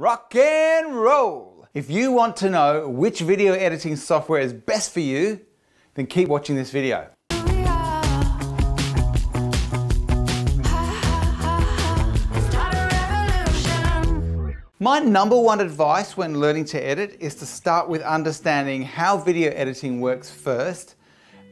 Rock and roll! If you want to know which video editing software is best for you, then keep watching this video. My number one advice when learning to edit is to start with understanding how video editing works first,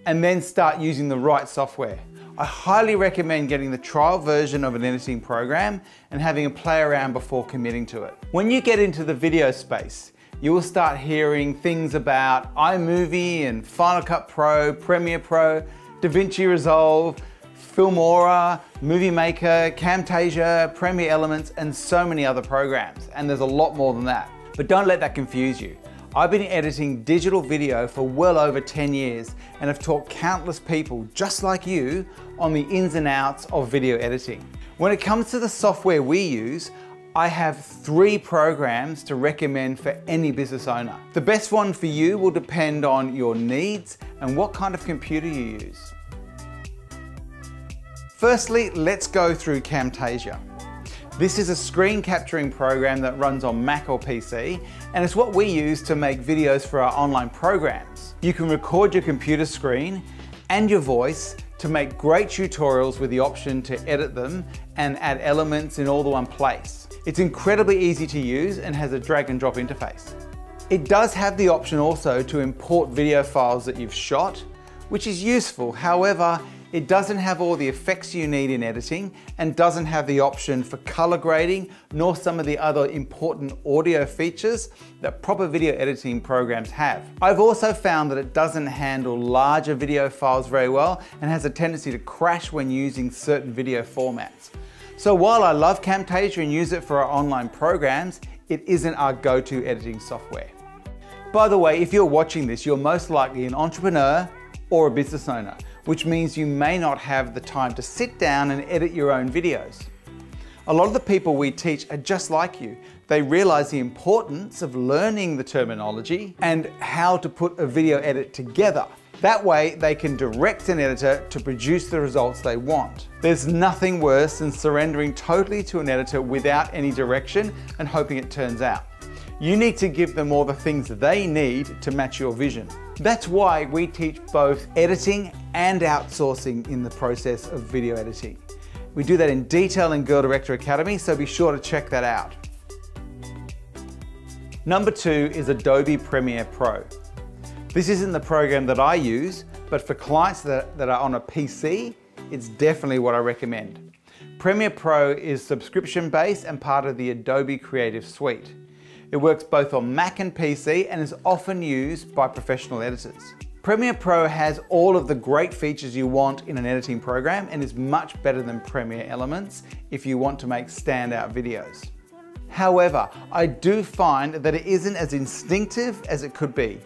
and then start using the right software. I highly recommend getting the trial version of an editing program and having a play around before committing to it. When you get into the video space, you will start hearing things about iMovie and Final Cut Pro, Premiere Pro, DaVinci Resolve, Filmora, Movie Maker, Camtasia, Premiere Elements, and so many other programs. And there's a lot more than that. But don't let that confuse you. I've been editing digital video for well over 10 years and have taught countless people just like you on the ins and outs of video editing. When it comes to the software we use, I have 3 programs to recommend for any business owner. The best one for you will depend on your needs and what kind of computer you use. Firstly, let's go through Camtasia. This is a screen capturing program that runs on Mac or PC, and it's what we use to make videos for our online programs. You can record your computer screen and your voice to make great tutorials with the option to edit them and add elements in all the one place. It's incredibly easy to use and has a drag and drop interface. It does have the option also to import video files that you've shot, which is useful. However, it doesn't have all the effects you need in editing and doesn't have the option for color grading, nor some of the other important audio features that proper video editing programs have. I've also found that it doesn't handle larger video files very well and has a tendency to crash when using certain video formats. So while I love Camtasia and use it for our online programs, it isn't our go-to editing software. By the way, if you're watching this, you're most likely an entrepreneur or a business owner, which means you may not have the time to sit down and edit your own videos. A lot of the people we teach are just like you. They realize the importance of learning the terminology and how to put a video edit together. That way they can direct an editor to produce the results they want. There's nothing worse than surrendering totally to an editor without any direction and hoping it turns out. You need to give them all the things they need to match your vision. That's why we teach both editing and outsourcing in the process of video editing. We do that in detail in Girl Director Academy, so be sure to check that out. Number 2 is Adobe Premiere Pro. This isn't the program that I use, but for clients that are on a PC, it's definitely what I recommend. Premiere Pro is subscription-based and part of the Adobe Creative Suite. It works both on Mac and PC and is often used by professional editors. Premiere Pro has all of the great features you want in an editing program and is much better than Premiere Elements if you want to make standout videos. However, I do find that it isn't as instinctive as it could be.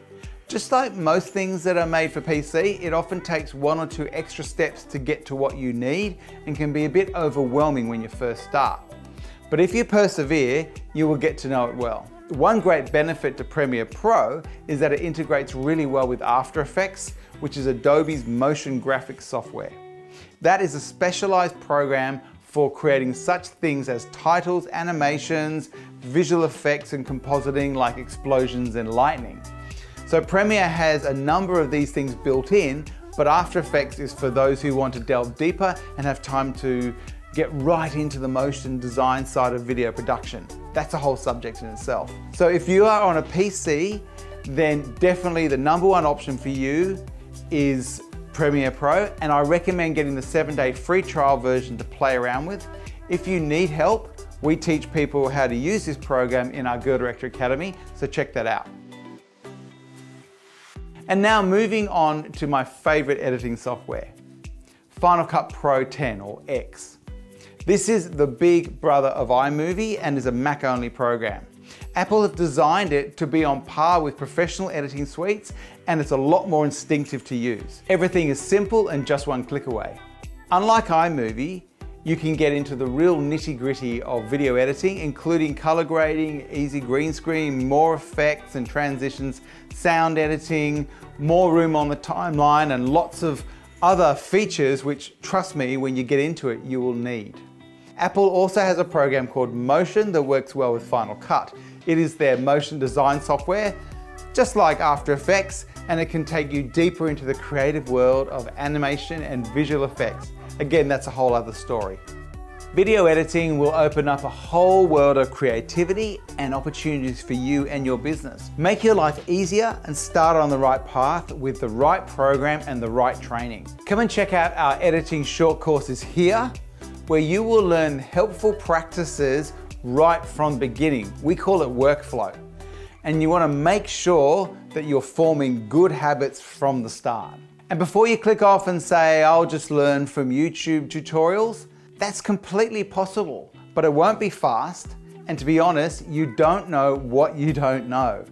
Just like most things that are made for PC, it often takes 1 or 2 extra steps to get to what you need and can be a bit overwhelming when you first start. But if you persevere, you will get to know it well. One great benefit to Premiere Pro is that it integrates really well with After Effects, which is Adobe's motion graphics software. That is a specialized program for creating such things as titles, animations, visual effects, and compositing like explosions and lightning. So Premiere has a number of these things built in, but After Effects is for those who want to delve deeper and have time to get right into the motion design side of video production. That's a whole subject in itself. So if you are on a PC, then definitely the #1 option for you is Premiere Pro, and I recommend getting the 7-day free trial version to play around with. If you need help, we teach people how to use this program in our Girl Director Academy, so check that out. And now moving on to my favorite editing software, Final Cut Pro 10 or X. This is the big brother of iMovie and is a Mac-only program. Apple have designed it to be on par with professional editing suites, and it's a lot more instinctive to use. Everything is simple and just 1 click away. Unlike iMovie, you can get into the real nitty-gritty of video editing, including color grading, easy green screen, more effects and transitions, sound editing, more room on the timeline, and lots of other features which, trust me, when you get into it, you will need. Apple also has a program called Motion that works well with Final Cut. It is their motion design software, just like After Effects, and it can take you deeper into the creative world of animation and visual effects. Again, that's a whole other story. Video editing will open up a whole world of creativity and opportunities for you and your business. Make your life easier and start on the right path with the right program and the right training. Come and check out our editing short courses here, where you will learn helpful practices right from the beginning. We call it workflow. And you want to make sure that you're forming good habits from the start. And before you click off and say, I'll just learn from YouTube tutorials, that's completely possible, but it won't be fast. And to be honest, you don't know what you don't know.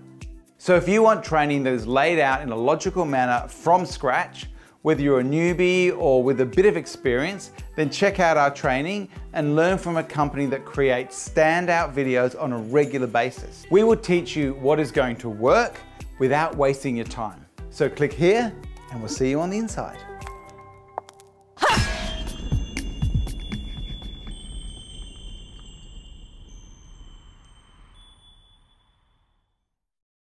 So if you want training that is laid out in a logical manner from scratch, whether you're a newbie or with a bit of experience, then check out our training and learn from a company that creates standout videos on a regular basis. We will teach you what is going to work without wasting your time. So click here and we'll see you on the inside.